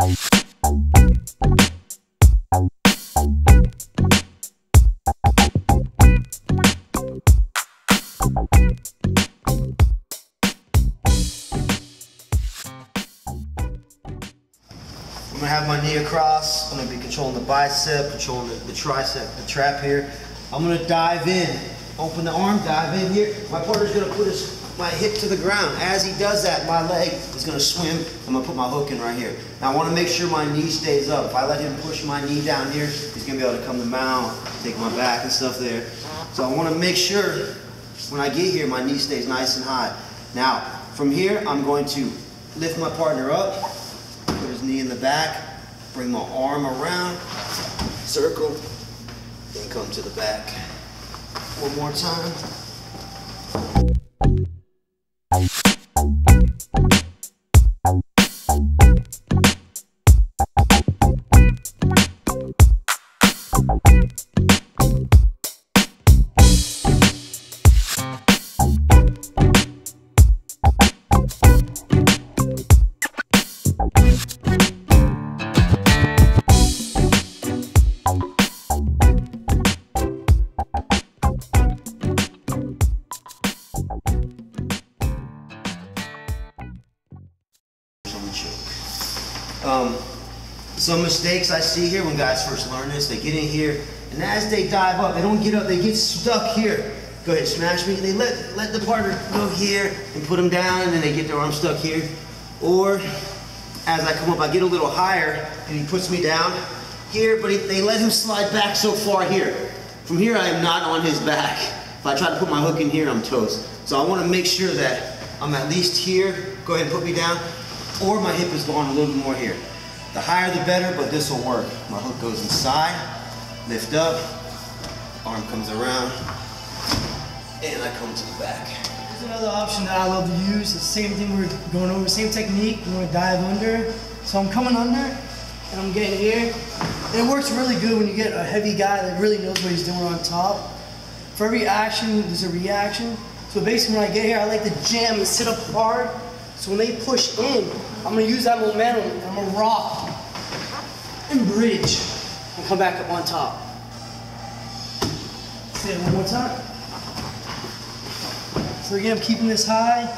I'm gonna have my knee across. I'm gonna be controlling the bicep, controlling the tricep, the trap here. I'm gonna dive in, open the arm, dive in here. My partner's gonna put my hip to the ground. As he does that, my leg is gonna swim. I'm gonna put my hook in right here. Now I wanna make sure my knee stays up. If I let him push my knee down here, he's gonna be able to come to mount, take my back and stuff there. So I wanna make sure when I get here, my knee stays nice and high. Now, from here, I'm going to lift my partner up, knee in the back, bring my arm around, circle, then come to the back. One more time. Some mistakes I see here when guys first learn this, they get in here, and as they dive up, they don't get up, they get stuck here. Go ahead, smash me, and they let the partner go here and put them down, and then they get their arm stuck here. Or, as I come up, I get a little higher, and he puts me down here, but they let him slide back so far here. From here, I am not on his back. If I try to put my hook in here, I'm toast. So I want to make sure that I'm at least here. Go ahead and put me down, or my hip is going a little bit more here. The higher the better, but this will work. My hook goes inside, lift up, arm comes around, and I come to the back. There's another option that I love to use. The same thing we're going over, same technique. I'm gonna dive under. So I'm coming under, and I'm getting here. And it works really good when you get a heavy guy that really knows what he's doing on top. For every action, there's a reaction. So basically when I get here, I like to jam and sit up hard. So when they push in, I'm gonna use that momentum, I'm gonna rock and bridge and come back up on top. Say it one more time. So again, I'm keeping this high.